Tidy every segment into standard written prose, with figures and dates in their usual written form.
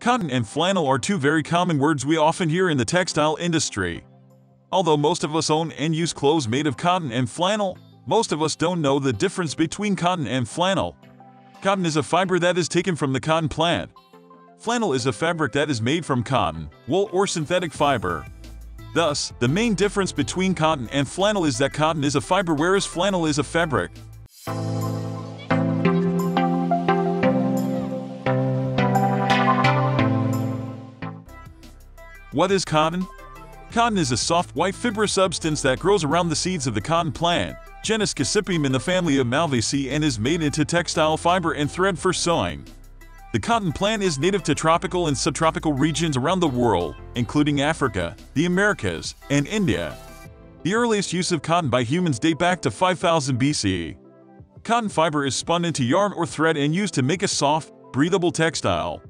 Cotton and flannel are two very common words we often hear in the textile industry. Although most of us own and use clothes made of cotton and flannel, most of us don't know the difference between cotton and flannel. Cotton is a fiber that is taken from the cotton plant. Flannel is a fabric that is made from cotton, wool, or synthetic fiber. Thus, the main difference between cotton and flannel is that cotton is a fiber whereas flannel is a fabric. What is cotton? Cotton is a soft, white, fibrous substance that grows around the seeds of the cotton plant, genus Gossypium, in the family of Malvaceae, and is made into textile fiber and thread for sewing. The cotton plant is native to tropical and subtropical regions around the world, including Africa, the Americas, and India. The earliest use of cotton by humans date back to 5000 BCE. Cotton fiber is spun into yarn or thread and used to make a soft, breathable textile.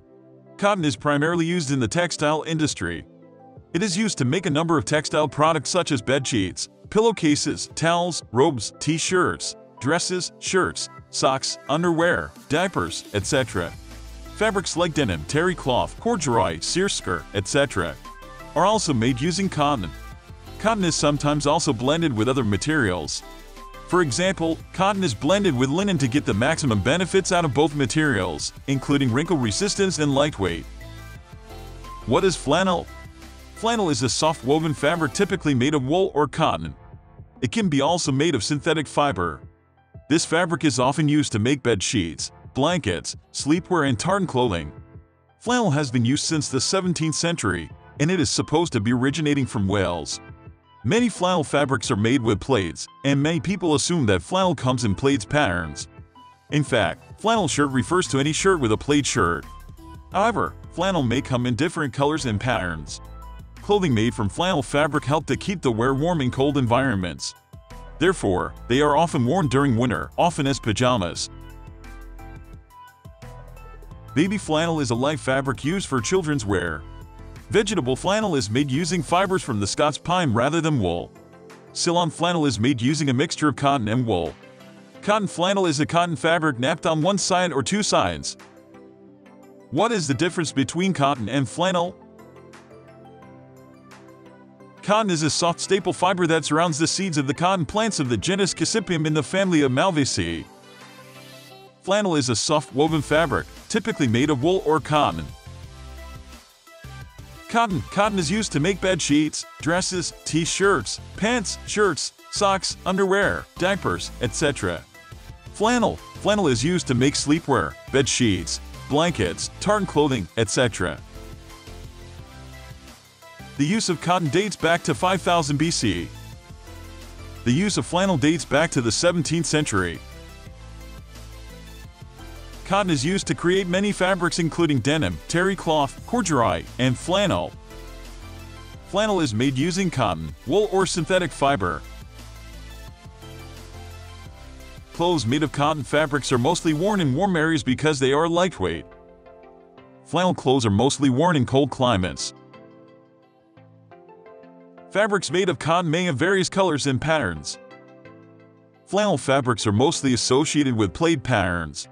Cotton is primarily used in the textile industry. It is used to make a number of textile products such as bedsheets, pillowcases, towels, robes, t-shirts, dresses, shirts, socks, underwear, diapers, etc. Fabrics like denim, terry cloth, corduroy, seersucker, etc. are also made using cotton. Cotton is sometimes also blended with other materials. For example, cotton is blended with linen to get the maximum benefits out of both materials, including wrinkle resistance and lightweight. What is flannel? Flannel is a soft woven fabric typically made of wool or cotton. It can be also made of synthetic fiber. This fabric is often used to make bed sheets, blankets, sleepwear, and tartan clothing. Flannel has been used since the 17th century, and it is supposed to be originating from Wales. Many flannel fabrics are made with plaids, and many people assume that flannel comes in plaids patterns. In fact, flannel shirt refers to any shirt with a plaid shirt. However, flannel may come in different colors and patterns. Clothing made from flannel fabric help to keep the wearer warm in cold environments. Therefore, they are often worn during winter, often as pajamas. Baby flannel is a light fabric used for children's wear. Vegetable flannel is made using fibers from the Scots pine rather than wool. Ceylon flannel is made using a mixture of cotton and wool. Cotton flannel is a cotton fabric napped on one side or two sides. What is the difference between cotton and flannel? Cotton is a soft staple fiber that surrounds the seeds of the cotton plants of the genus Gossypium in the family of Malvaceae. Flannel is a soft woven fabric, typically made of wool or cotton. Cotton is used to make bed sheets, dresses, t-shirts, pants, shirts, socks, underwear, diapers, etc. Flannel is used to make sleepwear, bed sheets, blankets, tartan clothing, etc. The use of cotton dates back to 5000 BCE. The use of flannel dates back to the 17th century. Cotton is used to create many fabrics including denim, terry cloth, corduroy, and flannel. Flannel is made using cotton, wool, or synthetic fiber. Clothes made of cotton fabrics are mostly worn in warm areas because they are lightweight. Flannel clothes are mostly worn in cold climates. Fabrics made of cotton may have various colors and patterns. Flannel fabrics are mostly associated with plaid patterns.